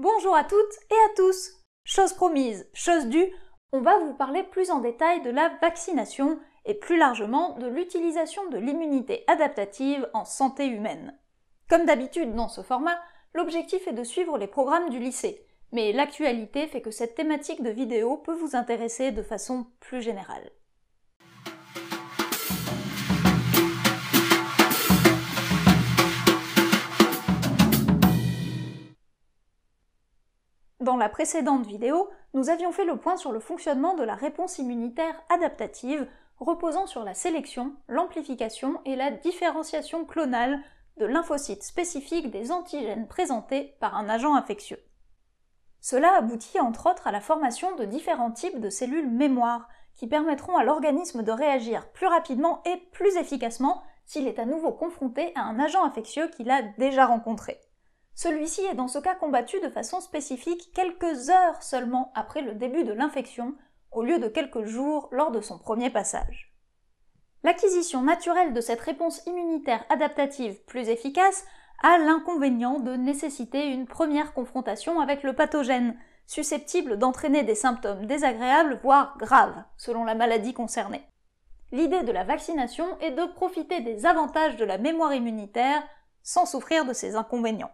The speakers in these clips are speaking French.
Bonjour à toutes et à tous. Chose promise, chose due, on va vous parler plus en détail de la vaccination et plus largement de l'utilisation de l'immunité adaptative en santé humaine. Comme d'habitude dans ce format, l'objectif est de suivre les programmes du lycée, mais l'actualité fait que cette thématique de vidéo peut vous intéresser de façon plus générale. Dans la précédente vidéo, nous avions fait le point sur le fonctionnement de la réponse immunitaire adaptative reposant sur la sélection, l'amplification et la différenciation clonale de lymphocytes spécifiques des antigènes présentés par un agent infectieux. Cela aboutit entre autres à la formation de différents types de cellules mémoire qui permettront à l'organisme de réagir plus rapidement et plus efficacement s'il est à nouveau confronté à un agent infectieux qu'il a déjà rencontré. Celui-ci est dans ce cas combattu de façon spécifique quelques heures seulement après le début de l'infection, au lieu de quelques jours lors de son premier passage. L'acquisition naturelle de cette réponse immunitaire adaptative plus efficace a l'inconvénient de nécessiter une première confrontation avec le pathogène, susceptible d'entraîner des symptômes désagréables voire graves, selon la maladie concernée. L'idée de la vaccination est de profiter des avantages de la mémoire immunitaire sans souffrir de ses inconvénients.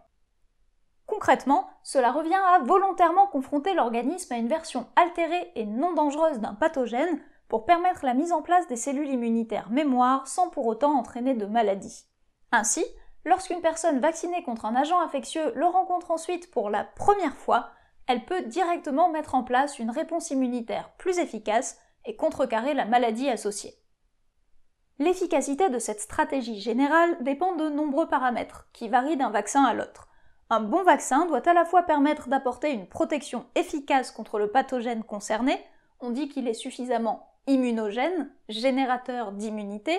Concrètement, cela revient à volontairement confronter l'organisme à une version altérée et non dangereuse d'un pathogène pour permettre la mise en place des cellules immunitaires mémoire sans pour autant entraîner de maladie. Ainsi, lorsqu'une personne vaccinée contre un agent infectieux le rencontre ensuite pour la première fois, elle peut directement mettre en place une réponse immunitaire plus efficace et contrecarrer la maladie associée. L'efficacité de cette stratégie générale dépend de nombreux paramètres, qui varient d'un vaccin à l'autre. Un bon vaccin doit à la fois permettre d'apporter une protection efficace contre le pathogène concerné, on dit qu'il est suffisamment immunogène, générateur d'immunité,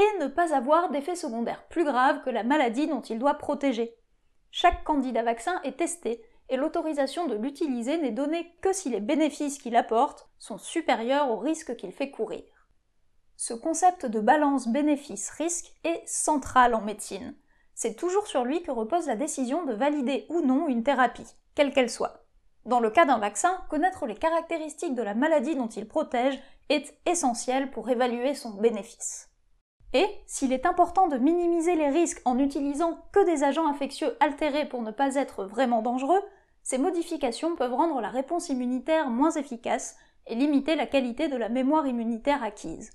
et ne pas avoir d'effets secondaires plus graves que la maladie dont il doit protéger. Chaque candidat vaccin est testé et l'autorisation de l'utiliser n'est donnée que si les bénéfices qu'il apporte sont supérieurs aux risques qu'il fait courir. Ce concept de balance bénéfice-risque est central en médecine. C'est toujours sur lui que repose la décision de valider ou non une thérapie, quelle qu'elle soit. Dans le cas d'un vaccin, connaître les caractéristiques de la maladie dont il protège est essentiel pour évaluer son bénéfice. Et, s'il est important de minimiser les risques en n'utilisant que des agents infectieux altérés pour ne pas être vraiment dangereux, ces modifications peuvent rendre la réponse immunitaire moins efficace et limiter la qualité de la mémoire immunitaire acquise.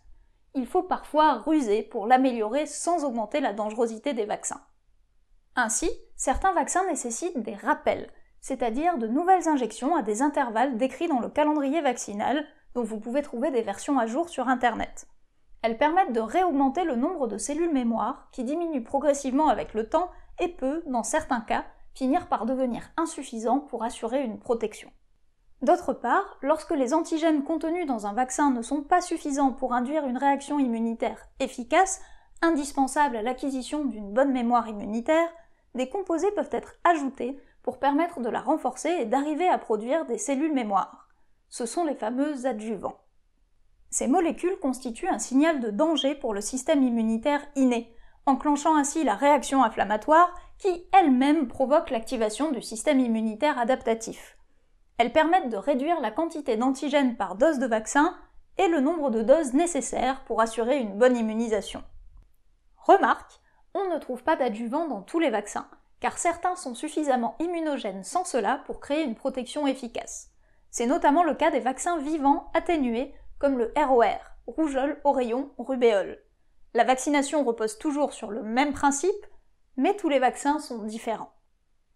Il faut parfois ruser pour l'améliorer sans augmenter la dangerosité des vaccins. Ainsi, certains vaccins nécessitent des rappels, c'est-à-dire de nouvelles injections à des intervalles décrits dans le calendrier vaccinal, dont vous pouvez trouver des versions à jour sur Internet. Elles permettent de réaugmenter le nombre de cellules mémoire, qui diminue progressivement avec le temps et peut, dans certains cas, finir par devenir insuffisant pour assurer une protection. D'autre part, lorsque les antigènes contenus dans un vaccin ne sont pas suffisants pour induire une réaction immunitaire efficace, indispensable à l'acquisition d'une bonne mémoire immunitaire, des composés peuvent être ajoutés pour permettre de la renforcer et d'arriver à produire des cellules mémoire. Ce sont les fameux adjuvants. Ces molécules constituent un signal de danger pour le système immunitaire inné, enclenchant ainsi la réaction inflammatoire qui elle-même provoque l'activation du système immunitaire adaptatif. Elles permettent de réduire la quantité d'antigènes par dose de vaccin et le nombre de doses nécessaires pour assurer une bonne immunisation. Remarque, on ne trouve pas d'adjuvants dans tous les vaccins, car certains sont suffisamment immunogènes sans cela pour créer une protection efficace. C'est notamment le cas des vaccins vivants atténués, comme le ROR, rougeole, oreillon, rubéole. La vaccination repose toujours sur le même principe, mais tous les vaccins sont différents.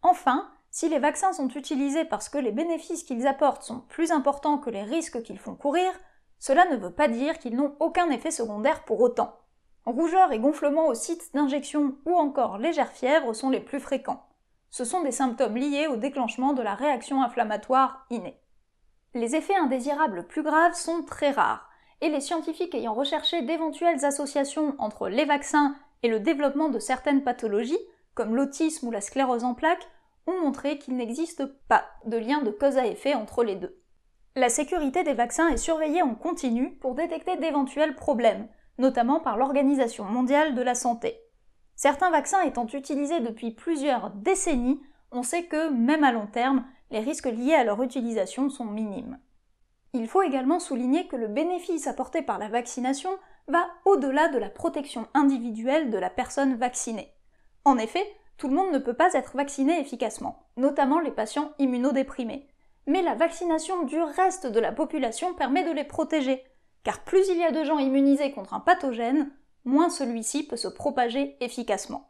Enfin, si les vaccins sont utilisés parce que les bénéfices qu'ils apportent sont plus importants que les risques qu'ils font courir, cela ne veut pas dire qu'ils n'ont aucun effet secondaire pour autant. Rougeur et gonflement au site d'injection ou encore légère fièvre sont les plus fréquents. Ce sont des symptômes liés au déclenchement de la réaction inflammatoire innée. Les effets indésirables plus graves sont très rares, et les scientifiques ayant recherché d'éventuelles associations entre les vaccins et le développement de certaines pathologies, comme l'autisme ou la sclérose en plaques, ont montré qu'il n'existe pas de lien de cause à effet entre les deux. La sécurité des vaccins est surveillée en continu pour détecter d'éventuels problèmes, notamment par l'Organisation mondiale de la santé. Certains vaccins étant utilisés depuis plusieurs décennies, on sait que, même à long terme, les risques liés à leur utilisation sont minimes. Il faut également souligner que le bénéfice apporté par la vaccination va au-delà de la protection individuelle de la personne vaccinée. En effet, tout le monde ne peut pas être vacciné efficacement, notamment les patients immunodéprimés. Mais la vaccination du reste de la population permet de les protéger, car plus il y a de gens immunisés contre un pathogène, moins celui-ci peut se propager efficacement.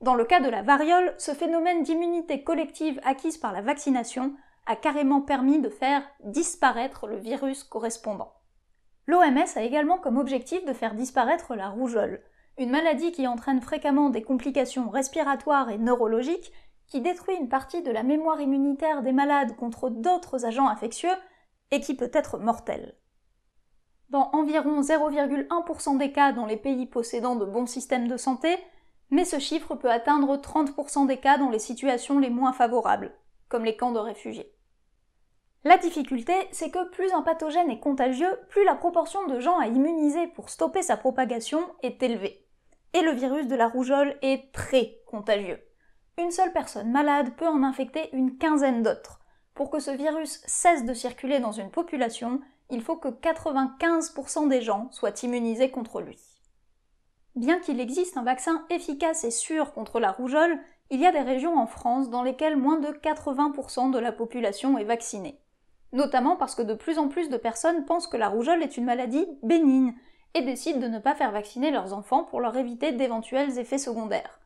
Dans le cas de la variole, ce phénomène d'immunité collective acquise par la vaccination a carrément permis de faire disparaître le virus correspondant. L'OMS a également comme objectif de faire disparaître la rougeole, une maladie qui entraîne fréquemment des complications respiratoires et neurologiques, qui détruit une partie de la mémoire immunitaire des malades contre d'autres agents infectieux et qui peut être mortelle. Dans environ 0,1% des cas dans les pays possédant de bons systèmes de santé, mais ce chiffre peut atteindre 30% des cas dans les situations les moins favorables, comme les camps de réfugiés. La difficulté, c'est que plus un pathogène est contagieux, plus la proportion de gens à immuniser pour stopper sa propagation est élevée. Et le virus de la rougeole est très contagieux. Une seule personne malade peut en infecter une quinzaine d'autres. Pour que ce virus cesse de circuler dans une population, il faut que 95% des gens soient immunisés contre lui. Bien qu'il existe un vaccin efficace et sûr contre la rougeole, il y a des régions en France dans lesquelles moins de 80% de la population est vaccinée. Notamment parce que de plus en plus de personnes pensent que la rougeole est une maladie bénigne et décident de ne pas faire vacciner leurs enfants pour leur éviter d'éventuels effets secondaires.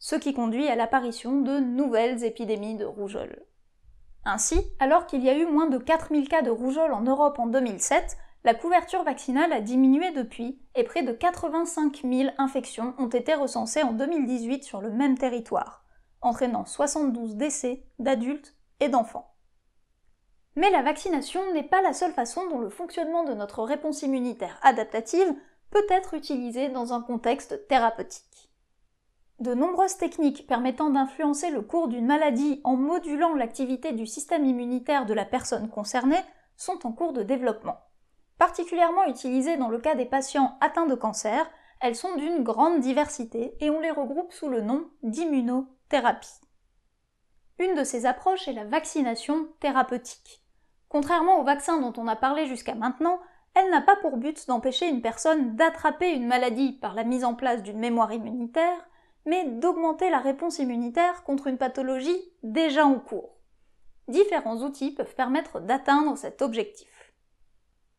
Ce qui conduit à l'apparition de nouvelles épidémies de rougeole. Ainsi, alors qu'il y a eu moins de 4000 cas de rougeole en Europe en 2007, la couverture vaccinale a diminué depuis et près de 85 000 infections ont été recensées en 2018 sur le même territoire, entraînant 72 décès d'adultes et d'enfants. Mais la vaccination n'est pas la seule façon dont le fonctionnement de notre réponse immunitaire adaptative peut être utilisé dans un contexte thérapeutique. De nombreuses techniques permettant d'influencer le cours d'une maladie en modulant l'activité du système immunitaire de la personne concernée sont en cours de développement. Particulièrement utilisées dans le cas des patients atteints de cancer, elles sont d'une grande diversité et on les regroupe sous le nom d'immunothérapie. Une de ces approches est la vaccination thérapeutique. Contrairement au vaccin dont on a parlé jusqu'à maintenant, elle n'a pas pour but d'empêcher une personne d'attraper une maladie par la mise en place d'une mémoire immunitaire, mais d'augmenter la réponse immunitaire contre une pathologie déjà en cours. Différents outils peuvent permettre d'atteindre cet objectif.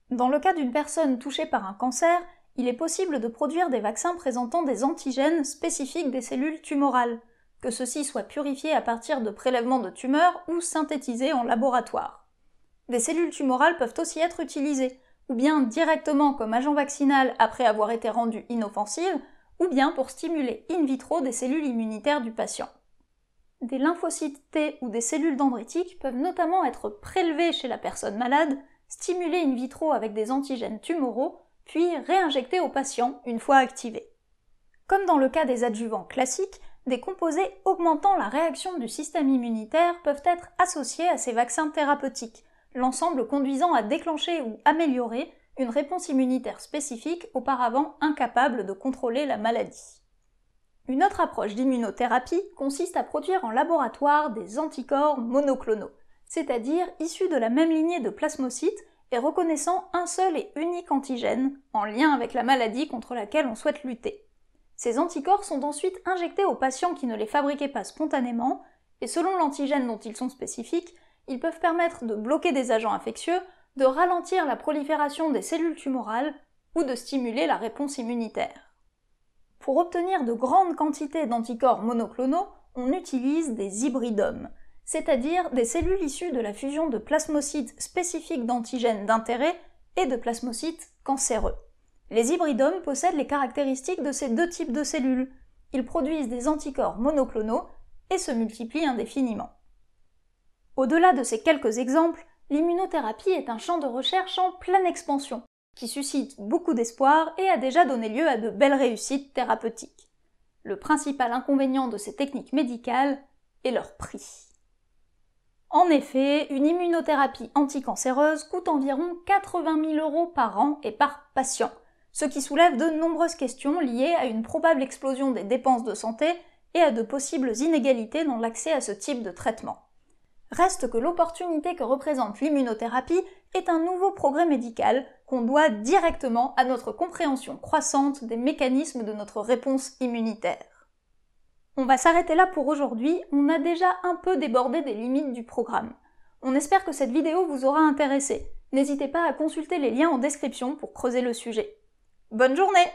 Dans le cas d'une personne touchée par un cancer, il est possible de produire des vaccins présentant des antigènes spécifiques des cellules tumorales, que ceux-ci soient purifiés à partir de prélèvements de tumeurs ou synthétisés en laboratoire. Des cellules tumorales peuvent aussi être utilisées, ou bien directement comme agent vaccinal après avoir été rendues inoffensives, ou bien pour stimuler in vitro des cellules immunitaires du patient. Des lymphocytes T ou des cellules dendritiques peuvent notamment être prélevés chez la personne malade, stimulés in vitro avec des antigènes tumoraux, puis réinjectés au patient une fois activés. Comme dans le cas des adjuvants classiques, des composés augmentant la réaction du système immunitaire peuvent être associés à ces vaccins thérapeutiques, l'ensemble conduisant à déclencher ou améliorer une réponse immunitaire spécifique auparavant incapable de contrôler la maladie. Une autre approche d'immunothérapie consiste à produire en laboratoire des anticorps monoclonaux, c'est-à-dire issus de la même lignée de plasmocytes et reconnaissant un seul et unique antigène en lien avec la maladie contre laquelle on souhaite lutter. Ces anticorps sont ensuite injectés aux patients qui ne les fabriquaient pas spontanément, et selon l'antigène dont ils sont spécifiques, ils peuvent permettre de bloquer des agents infectieux, de ralentir la prolifération des cellules tumorales ou de stimuler la réponse immunitaire. Pour obtenir de grandes quantités d'anticorps monoclonaux, on utilise des hybridomes, c'est-à-dire des cellules issues de la fusion de plasmocytes spécifiques d'antigènes d'intérêt et de plasmocytes cancéreux. Les hybridomes possèdent les caractéristiques de ces deux types de cellules. Ils produisent des anticorps monoclonaux et se multiplient indéfiniment. Au-delà de ces quelques exemples, l'immunothérapie est un champ de recherche en pleine expansion, qui suscite beaucoup d'espoir et a déjà donné lieu à de belles réussites thérapeutiques. Le principal inconvénient de ces techniques médicales est leur prix. En effet, une immunothérapie anticancéreuse coûte environ 80 000 € par an et par patient, ce qui soulève de nombreuses questions liées à une probable explosion des dépenses de santé et à de possibles inégalités dans l'accès à ce type de traitement. Reste que l'opportunité que représente l'immunothérapie est un nouveau progrès médical qu'on doit directement à notre compréhension croissante des mécanismes de notre réponse immunitaire. On va s'arrêter là pour aujourd'hui, on a déjà un peu débordé des limites du programme. On espère que cette vidéo vous aura intéressé. N'hésitez pas à consulter les liens en description pour creuser le sujet. Bonne journée!